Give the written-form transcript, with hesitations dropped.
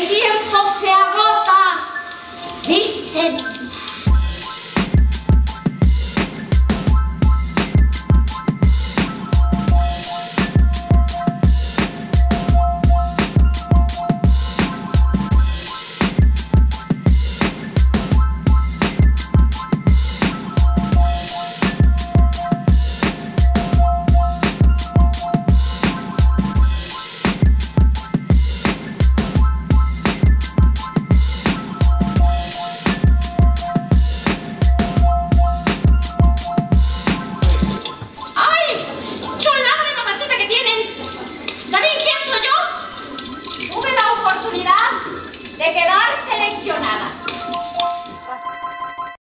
El tiempo se agota, dicen